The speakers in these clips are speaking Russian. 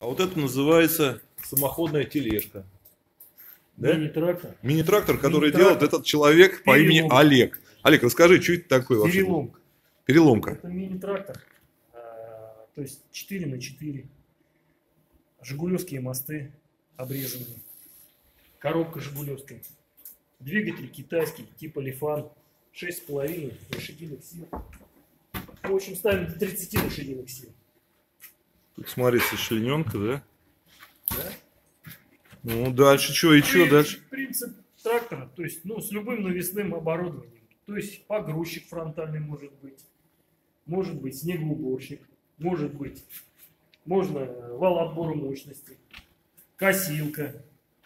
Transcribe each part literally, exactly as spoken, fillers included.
А вот это называется самоходная тележка. Да? Мини-трактор. Мини-трактор, который Мини-трактор. делает этот человек Переломка. по имени Олег. Олег, расскажи, что это такое вообще? Переломка. Переломка. Это мини-трактор, то есть четыре на четыре. Жигулевские мосты обрезанные. Коробка Жигулевская. Двигатель китайский, типа Lifan. шесть с половиной лошадиных сил. В общем, ставим до тридцати лошадиных сил. Тут, смотри, сошлененка, да? Да. Ну, дальше что, и что дальше? Принцип трактора, то есть, ну, с любым навесным оборудованием. То есть, погрузчик фронтальный может быть. Может быть, снегоуборщик. Может быть, можно вал отбора мощности. Косилка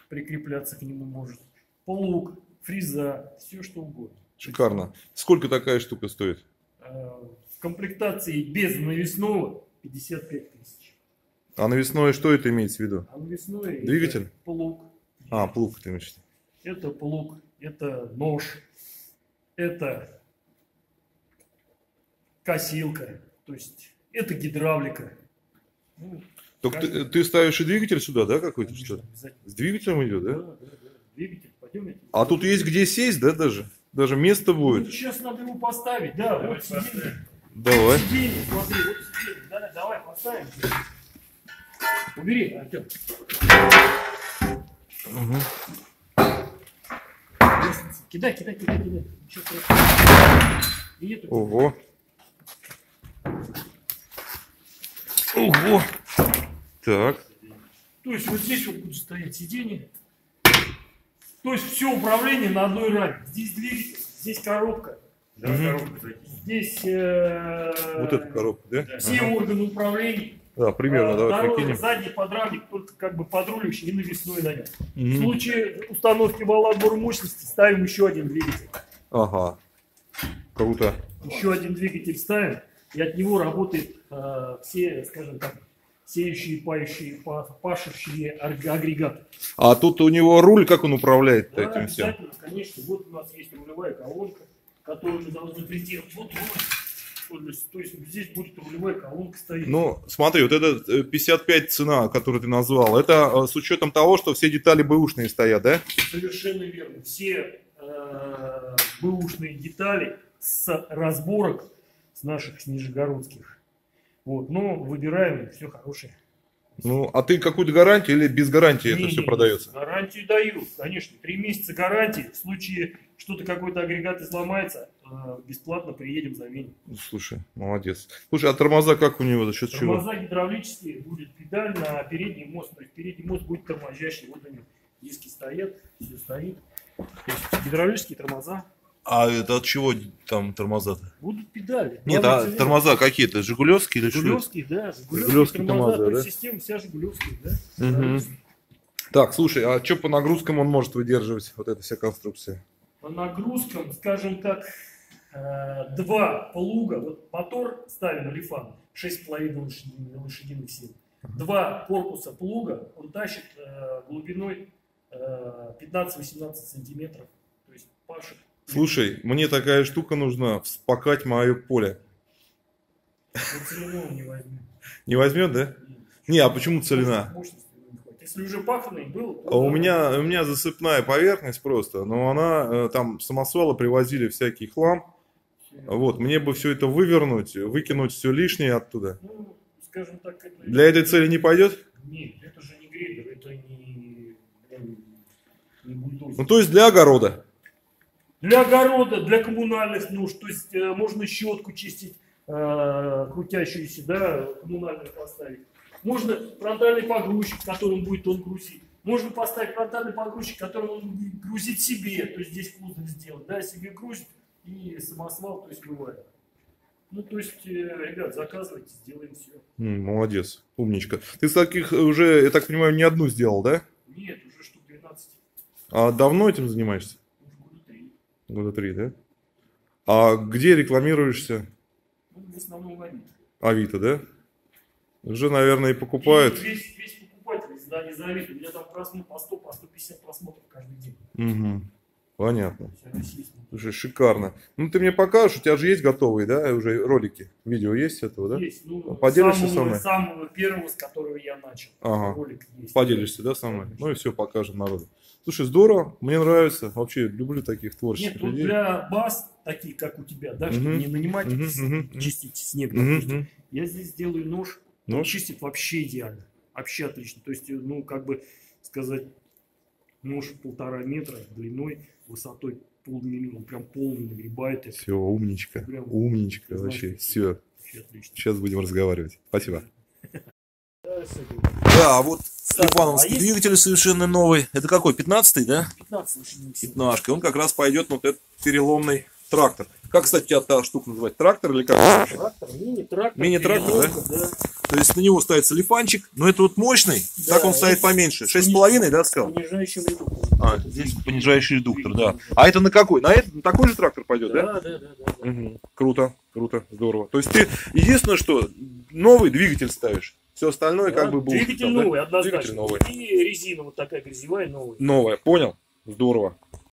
прикрепляться к нему может. Плуг, фреза, все что угодно. Шикарно. Сколько такая штука стоит? В комплектации без навесного пятьдесят пять тысяч. А навесное что это имеется в виду? А навесное двигатель? Это плуг. А, плуг ты имеешь. Это плуг, это нож, это косилка, то есть это гидравлика. Ну, только ты, ты ставишь и двигатель сюда, да, какой-то? С двигателем идет, да? Да, да, да. Двигатель. Пойдем, а тут есть где сесть, да, даже? Даже место будет. Ну, сейчас надо его поставить, да, давай вот сиденье. Давай. Сиденье, смотри, вот сиденье. Да, давай поставим. Убери, Артем. Угу. Кидай, кидай, кидай, кидай. Ничего. Ого. Ого. Так. То есть вот здесь вот будет стоять сиденье. То есть все управление на одной раме. Здесь двигатель, здесь коробка. Да, угу. Коробка. Здесь э, вот эта коробка, да? Все ага. органы управления. Да, примерно. А, давай покинем. Задний подрамник, только как бы подрулющий и навесной на нем. Угу. В случае установки вала отбора мощности ставим еще один двигатель. Ага. Круто. Еще один двигатель ставим, и от него работают э, все, скажем так, сеющие, пающие, пашущие агрегаты. А тут у него руль, как он управляет да, этим всем? Обязательно, конечно. Вот у нас есть рулевая колонка, которую мы должны прийти. Вот руль. То есть здесь будет рулевая колонка стоит. Ну, смотри, вот это пятьдесят пять цена, которую ты назвал, это с учетом того, что все детали бэушные стоят, да? Совершенно верно. Все э, бэушные детали с разборок, с наших, с нижегородских. Вот, но выбираем все хорошее. Ну, а ты какую-то гарантию или без гарантии не, это не, все не, продается? Гарантию даю, конечно. Три месяца гарантии. В случае что-то какой-то агрегат изломается, бесплатно приедем, заменим. Слушай, молодец. Слушай, а тормоза как у него за счет тормоза чего? Тормоза гидравлические, будет педаль на передний мост. То есть передний мост будет торможащий. Вот они диски стоят, все стоит. То есть гидравлические тормоза. А это от чего там тормоза-то? Будут педали. Нет, а тормоза какие-то? Жигулевские или что? Жигулевские, да. Жигулевские тормоза, тормоза да? Система вся жигулевская, да? Угу. Так, слушай, а что по нагрузкам он может выдерживать, вот эта вся конструкция? По нагрузкам, скажем так, два плуга. Вот мотор ставим Lifan, шесть с половиной лошадиных сил. Два корпуса плуга он тащит глубиной пятнадцать-восемнадцать сантиметров. То есть пашет. Слушай, мне такая штука нужна, вспакать мое поле. Целину не возьмет. Не возьмет, да? Нет. Не, а почему целина? Если уже паханный был... А у, меня, у меня засыпная поверхность просто, но она, там самосвалы привозили всякий хлам. Вот, мне бы все это вывернуть, выкинуть все лишнее оттуда. Ну, скажем так, это... Для этой цели не пойдет? Нет, это же не грейдер, это не... не бульдозер. Ну, то есть для огорода? Для огорода, для коммунальных нужд, то есть э, можно щетку чистить, э, крутящуюся, да, коммунальную поставить. Можно фронтальный погрузчик, которым будет он грузить. Можно поставить фронтальный погрузчик, которым он будет грузить себе, то есть здесь кузов сделать, да, себе грузит и самосвал, то есть бывает. Ну, то есть, э, ребят, заказывайте, сделаем все. М, молодец, умничка. Ты таких уже, я так понимаю, не одну сделал, да? Нет, уже штук двенадцать. А давно этим занимаешься? Года три, да? А где рекламируешься? Ну, в основном в Авито. Авито, да? Уже, наверное, и покупают. И весь, весь покупатель из Авито. У меня там просмотр по сто, по сто пятьдесят просмотров каждый день. Угу. Понятно. Слушай, шикарно. Ну, ты мне покажешь, у тебя же есть готовые, да, уже ролики? Видео есть этого, да? Есть. Ну, поделишься самого, со мной? Самого первого, с которого я начал. Ага. Ролик есть. Поделишься, да, со мной? Конечно. Ну и все, покажем народу. Слушай, здорово, мне нравится. Вообще, люблю таких творческих Нет, людей. Нет, для баз, такие, как у тебя, да, угу. чтобы не нанимать, угу. Угу. чистить снег. Угу. Я здесь сделаю нож, нож. Он чистит вообще идеально. Вообще отлично. То есть, ну, как бы сказать, нож полтора метра длиной, высотой полмиллиона, прям полный нагребает. Это. Все, умничка, прям, умничка, вообще, все. Вообще сейчас будем разговаривать. Спасибо. Да, а вот Степановский а двигатель есть? Совершенно новый. Это какой, пятнадцатый, да? пятнадцатый. Он как раз пойдет на вот этот переломный трактор. Как, кстати, эта штука называть? Трактор или как? Трактор, мини-трактор. Мини-трактор, да? да? То есть на него ставится лифанчик, но это вот мощный, да, так он стоит поменьше. шесть с половиной, да, сказал? Понижающий редуктор. А, здесь понижающий редуктор, да. А это на какой? На, этот, на такой же трактор пойдет, да? Да, да, да. да. Угу. Круто, круто, здорово. То есть ты единственное, что новый двигатель ставишь. Все остальное да, как бы будет. Двигатель там, новый, да? однозначно. Двигатель новый. И резина вот такая грязевая, новая. Новая, понял? Здорово.